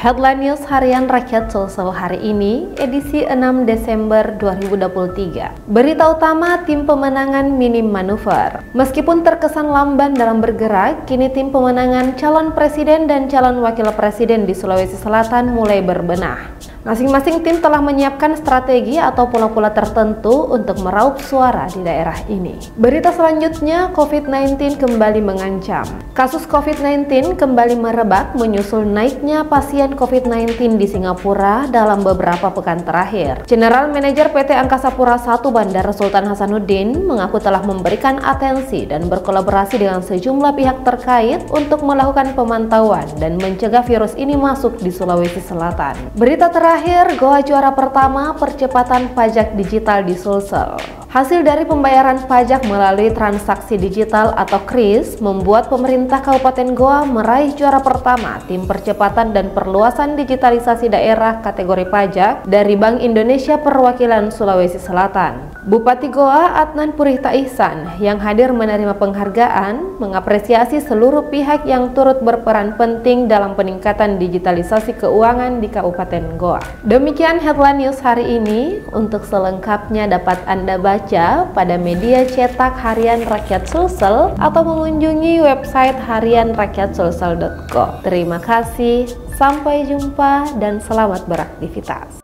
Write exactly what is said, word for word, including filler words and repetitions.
Headline News Harian Rakyat Sulsel hari ini, edisi enam Desember dua ribu dua puluh tiga. Berita utama tim pemenangan minim manuver. Meskipun terkesan lamban dalam bergerak, kini tim pemenangan calon presiden dan calon wakil presiden di Sulawesi Selatan mulai berbenah. Masing-masing tim telah menyiapkan strategi atau pola-pola tertentu untuk meraup suara di daerah ini. Berita selanjutnya, COVID sembilan belas kembali mengancam. Kasus COVID sembilan belas kembali merebak menyusul naiknya pasien COVID sembilan belas di Singapura dalam beberapa pekan terakhir. General Manager P T Angkasa Pura satu Bandara Sultan Hasanuddin mengaku telah memberikan atensi dan berkolaborasi dengan sejumlah pihak terkait untuk melakukan pemantauan dan mencegah virus ini masuk di Sulawesi Selatan. Berita terakhir Terakhir, Gowa juara pertama percepatan pajak digital di Sulsel. Hasil dari pembayaran pajak melalui transaksi digital atau Q R I S membuat pemerintah Kabupaten Gowa meraih juara pertama tim percepatan dan perluasan digitalisasi daerah kategori pajak dari Bank Indonesia Perwakilan Sulawesi Selatan. Bupati Gowa Adnan Purihta Ihsan yang hadir menerima penghargaan mengapresiasi seluruh pihak yang turut berperan penting dalam peningkatan digitalisasi keuangan di Kabupaten Gowa. Demikian headline news hari ini. Untuk selengkapnya dapat Anda baca pada media cetak Harian Rakyat Sulsel atau mengunjungi website harian rakyat sulsel titik co. Terima kasih, sampai jumpa dan selamat beraktivitas.